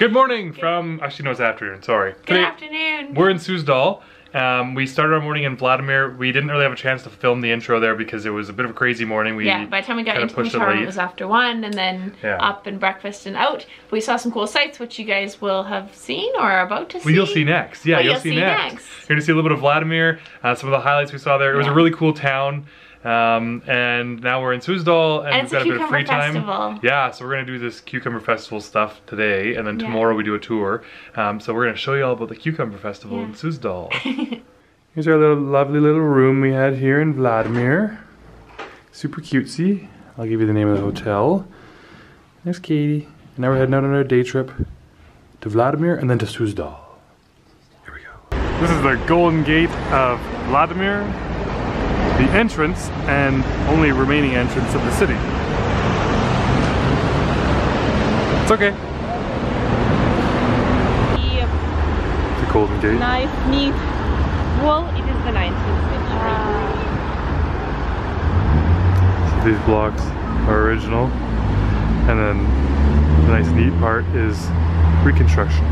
Good morning from, actually no, it's afternoon, sorry. Good afternoon. We're in Suzdal. We started our morning in Vladimir. We didn't really have a chance to film the intro there because it was a bit of a crazy morning. Yeah, by the time we got into the town, it was after 1 and then up and breakfast and out. We saw some cool sights which you guys will have seen or are about to see. You'll see next. Yeah, you'll see next. You're going to see a little bit of Vladimir, some of the highlights we saw there. It was a really cool town. And now we're in Suzdal and we've got a bit of free time. Yeah, so we're gonna do this Cucumber Festival stuff today, and then tomorrow we do a tour. So we're gonna show you all about the Cucumber Festival in Suzdal. Here's our little lovely little room we had here in Vladimir. Super cutesy. I'll give you the name of the hotel. There's Katie. And now we're heading out on our day trip to Vladimir and then to Suzdal. Here we go. This is the Golden Gate of Vladimir. The entrance and only remaining entrance of the city. It's okay. The Golden Gate. Nice, neat wall. It is the 19th century. So these blocks are original, and then the nice, neat part is reconstruction.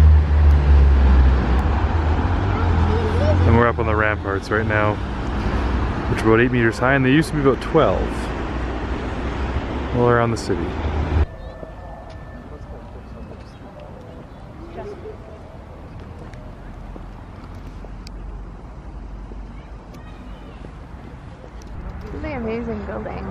And we're up on the ramparts right now, which are about 8 meters high, and they used to be about 12. All around the city. This is an amazing building.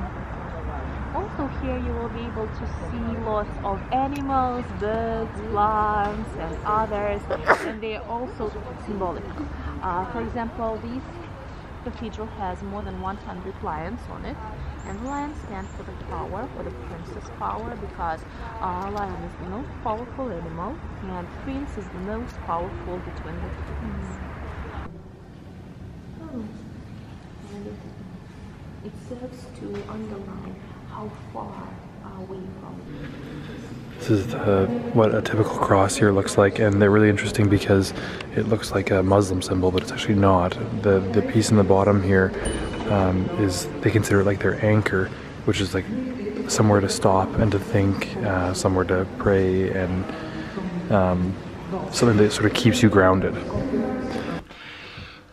Also here you will be able to see lots of animals, birds, plants and others, and they are also symbolic. For example, these cathedral has more than 100 lions on it, and the lion stands for the power, for the princess power, because a lion is the most powerful animal and prince is the most powerful between the kings. It serves to underline how far away from the... This is what a typical cross here looks like, and they're really interesting because it looks like a Muslim symbol, but it's actually not. The piece in the bottom here is, they consider it like their anchor, which is like somewhere to stop and to think, somewhere to pray, and something that sort of keeps you grounded.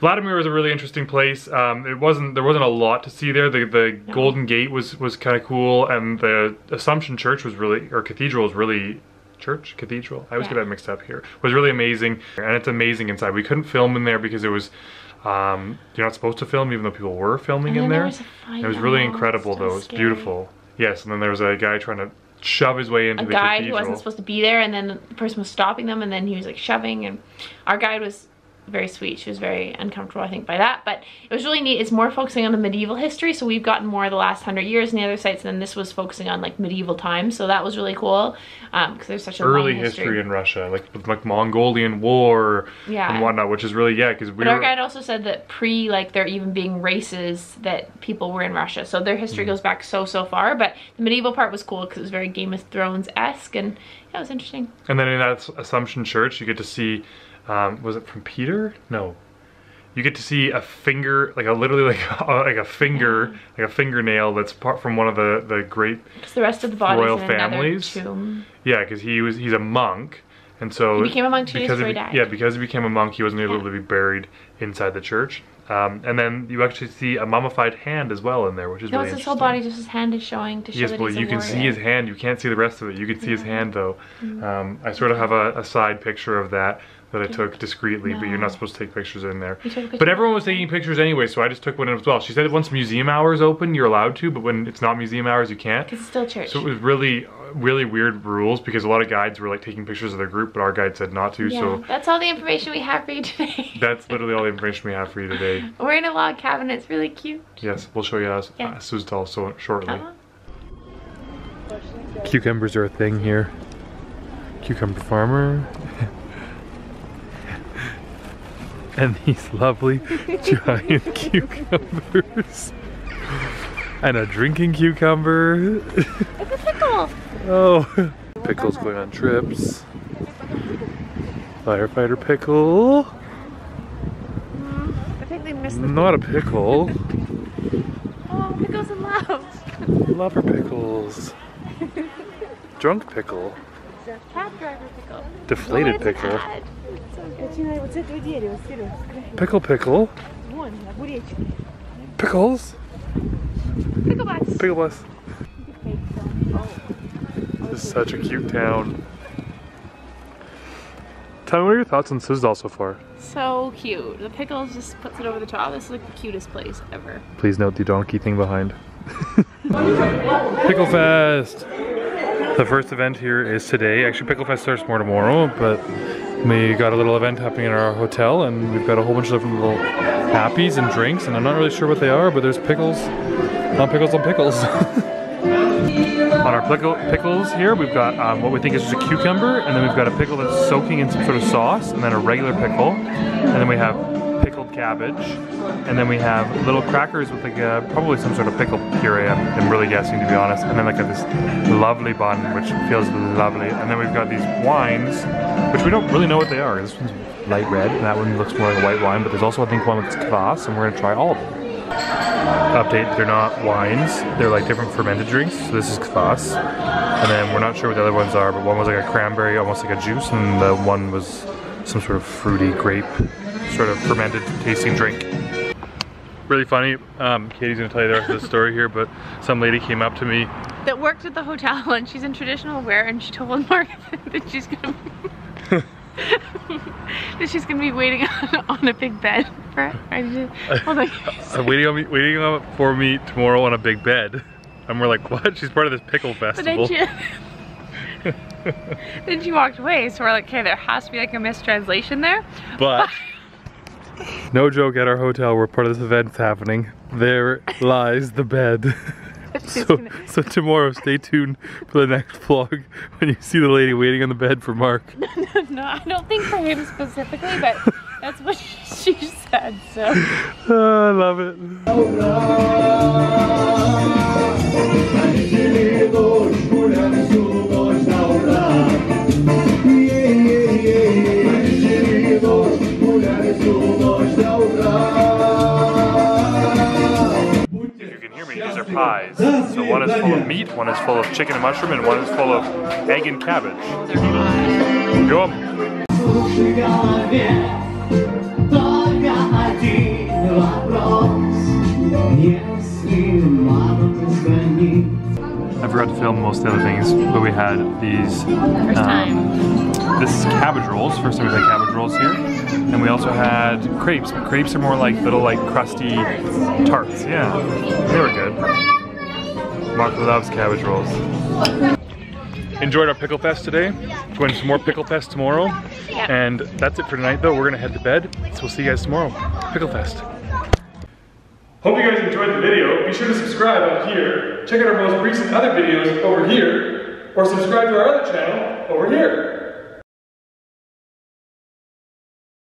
Vladimir was a really interesting place. There wasn't a lot to see there. The Golden Gate was kind of cool, and the Assumption Church was really, or cathedral was really, church? Cathedral? I always get that mixed up here. It was really amazing, and it's amazing inside. We couldn't film in there because it was, you're not supposed to film, even though people were filming in there. It was really incredible though, it's beautiful. Yes, and then there was a guy trying to shove his way into the cathedral. A guy who wasn't supposed to be there, and then the person was stopping them, and then he was like shoving, and our guide was very sweet. She was very uncomfortable, I think, by that, but it was really neat. It's more focusing on the medieval history, so we've gotten more of the last 100 years and the other sites, and then this was focusing on like medieval times, so that was really cool, because there's such a early history in Russia, like Mongolian War and whatnot, which is really because our guide also said that pre there even being races that people were in Russia, so their history goes back so far. But the medieval part was cool because it was very Game of Thrones-esque, and that was interesting. And then in that Assumption Church, you get to see, was it from Peter? No. You get to see a finger, like a fingernail that's part from one of the great the rest of the body royal families. Tomb. Yeah, because he's a monk, and so he became a monk 2 years before he died. Yeah, because he became a monk, he wasn't able to be buried inside the church. And then you actually see a mummified hand as well in there, which is really interesting. No, it's his whole body, just his hand is showing to show that he's a warrior. You can see his hand, you can't see the rest of it. You can see his hand though. I sort of have a side picture of that I took discreetly, but you're not supposed to take pictures in there. But everyone was taking pictures anyway, so I just took one as well. She said once museum hours open, you're allowed to, but when it's not museum hours, you can't. Because it's still church. So it was really, really weird rules, because a lot of guides were like taking pictures of their group, but our guide said not to, so... That's all the information we have for you today. That's literally all the information we have for you today. We're in a log cabin, it's really cute. Yes, we'll show you Suzdal shortly. Cucumbers are a thing here. Cucumber farmer. And these lovely giant cucumbers. And a drinking cucumber. It's a pickle. Oh. Pickles going on trips. Firefighter pickle. I think they missed the Not thing. A pickle. Oh, pickles in love. Lover pickles. Drunk pickle. cab driver pickle. Deflated pickle. Pickle pickle. Pickles. Pickle bus. Pickle bus. This is such a cute town. Tell me, what are your thoughts on Suzdal so far? So cute. The pickles just puts it over the top. This is like the cutest place ever. Please note the donkey thing behind. Pickle Fest! The first event here is today. Actually, Pickle Fest starts more tomorrow, but we got a little event happening in our hotel, and we've got a whole bunch of different little nappies and drinks, and I'm not really sure what they are, but there's pickles on pickles on pickles. On our pickles here, we've got what we think is just a cucumber, and then we've got a pickle that's soaking in some sort of sauce, and then a regular pickle, and then we have pickled cabbage, and then we have little crackers with like probably some sort of pickle puree, I'm really guessing, to be honest, and then like this lovely bun, which feels lovely, and then we've got these wines, which we don't really know what they are. This one's light red, and that one looks more like a white wine, but there's also, I think, one that's kvass, and we're gonna try all of them. Update, they're not wines, they're like different fermented drinks, so this is kvass, and then we're not sure what the other ones are, but one was like a cranberry, almost like a juice, and the one was some sort of fruity grape, sort of fermented tasting drink. Really funny, Katie's going to tell you the rest of the story here, but some lady came up to me that worked at the hotel, and she's in traditional wear, and she told Mark that she's going to be waiting on a big bed for her. Hold on. Waiting for me tomorrow on a big bed. And we're like, what? She's part of this pickle festival. But then she walked away, so we're like, okay, there has to be like a mistranslation there. But no joke, at our hotel where part of this event's happening, there lies the bed. So tomorrow, stay tuned for the next vlog when you see the lady waiting on the bed for Mark. No, I don't think for him specifically, but that's what she said, so. Oh, I love it. You can hear me, these are pies. So one is full of meat, one is full of chicken and mushroom, and one is full of egg and cabbage. Go. I forgot to film most of the other things, but we had these this is cabbage rolls. First time we've had cabbage rolls here, and we also had crepes. But crepes are more like little like crusty tarts. Yeah, they were good. Mark loves cabbage rolls. Enjoyed our Pickle Fest today. Going to some more Pickle Fest tomorrow. Yeah. And that's it for tonight though. We're gonna head to bed. So we'll see you guys tomorrow. Pickle Fest. Hope you guys enjoyed the video. Be sure to subscribe up here. Check out our most recent other videos over here. Or subscribe to our other channel over here.